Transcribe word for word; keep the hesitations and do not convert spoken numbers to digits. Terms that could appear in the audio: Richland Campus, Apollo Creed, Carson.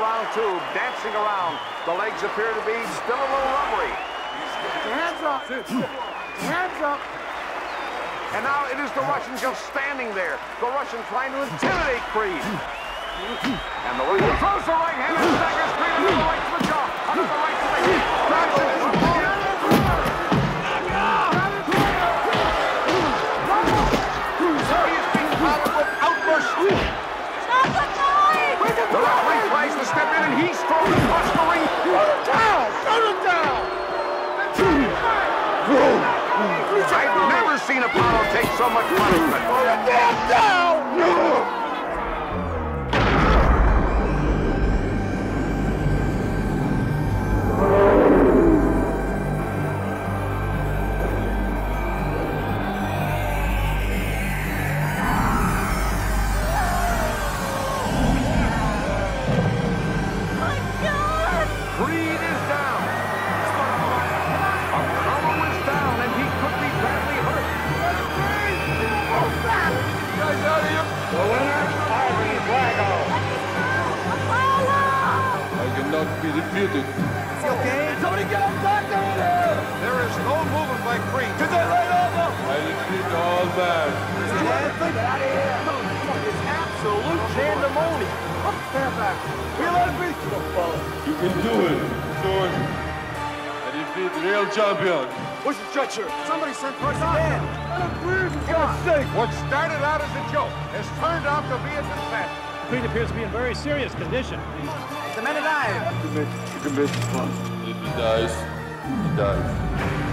round tube, dancing around. The legs appear to be still a little rubbery. Hands up. Hands up. And now it is the Russian just standing there. The Russian trying to intimidate Creed. And the Russian throws the right hand and staggers Creed under the right to the jaw. Under the right to the head. Carson is he is being followed with outbursts. Stop the time! The referee tries to step in and he's thrown across the ring. Throw him down! Throw him down! I've never seen Apollo take so much punishment. Throw him down! No! Be defeated. It's okay. Somebody get him back over there! There is no movement by Creed. Did they lay over? I defeat all that. Get out of here. No, it's absolute pandemonium. Stand back. We let him beat you, Apollo. You can do it. Do it. I defeat real champion. Where's the stretcher? Somebody sent Carson in. Let him breathe, for God's sake. What started out as a joke has turned out to be a disaster. Creed appears to be in very serious condition. The men are dying. Commit, commit, come on. If he dies, he dies.